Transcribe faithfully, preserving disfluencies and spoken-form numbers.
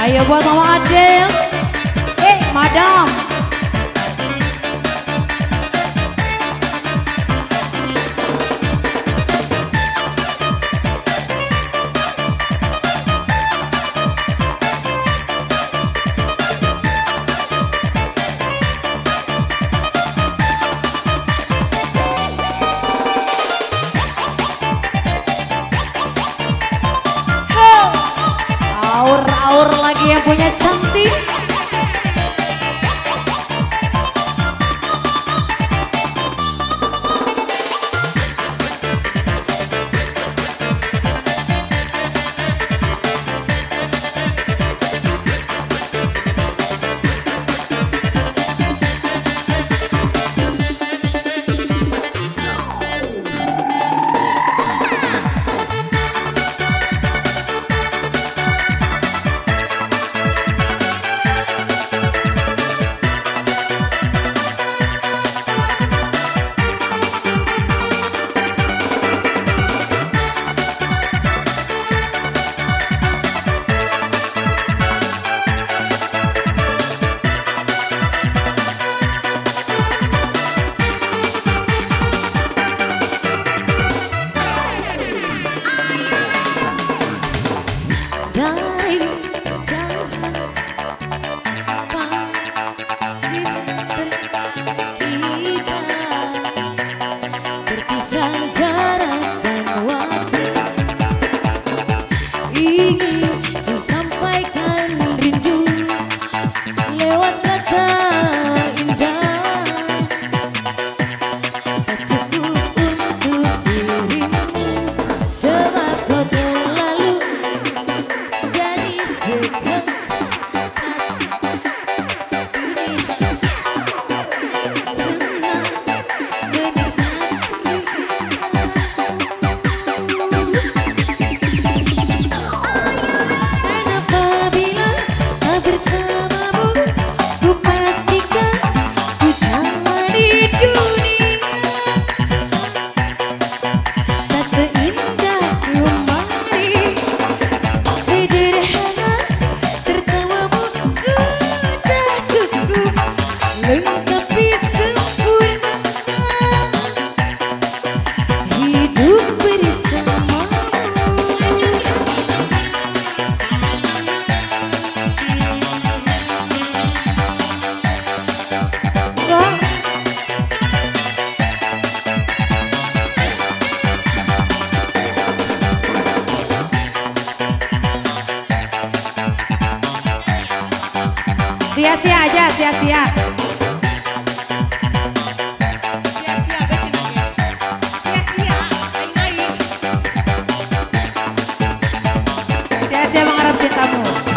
Ayo buat mama Adel. Eh, madam. Yang punya cantik sia-sia aja, sia-sia. Sia-sia mengarap cintamu.